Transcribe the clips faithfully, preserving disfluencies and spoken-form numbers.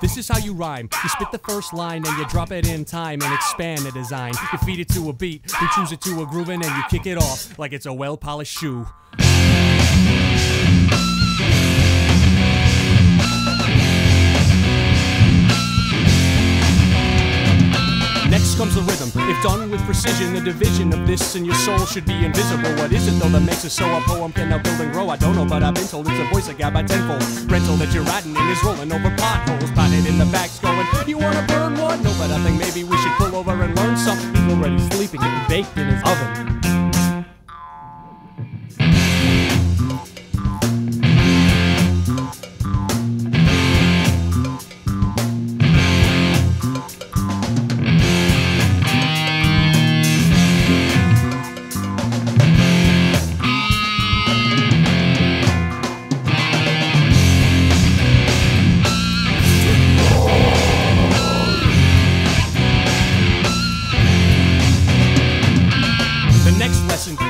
This is how you rhyme. You spit the first line and you drop it in time and expand the design. You feed it to a beat, you choose it to a groovin', and you kick it off like it's a well-polished shoe. Next comes the rhythm. If done with precision, the division of this and your soul should be invisible. What is it though that makes it so? A poem can now build and grow. I don't know, but I've been told it's a voice I got by tenfold. Rental that you're riding in is rolling over potholes, potted in the backs going, you wanna burn one? No, but I think maybe we should pull over and learn something. He's already sleeping and baked in his oven.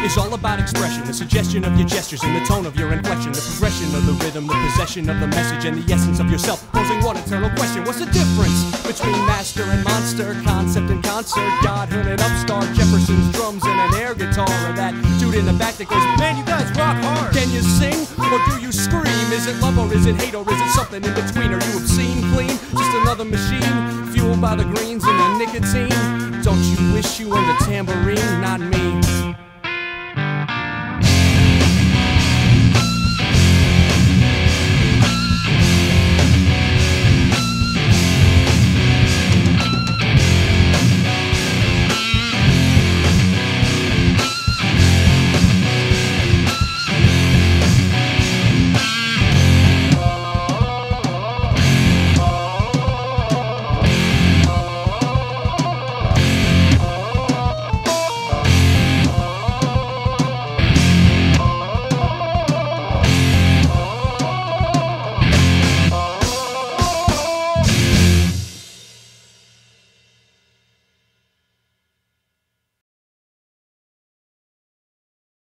It's all about expression, the suggestion of your gestures and the tone of your inflection, the progression of the rhythm, the possession of the message and the essence of yourself, posing one eternal question. What's the difference between master and monster, concept and concert, Godhood and upstart, Jefferson's drums and an air guitar, or that dude in the back that goes, man, you guys rock hard. Can you sing or do you scream? Is it love or is it hate or is it something in between? Are you obscene, clean, just another machine, fueled by the greens and the nicotine? Don't you wish you were the tambourine? Not me.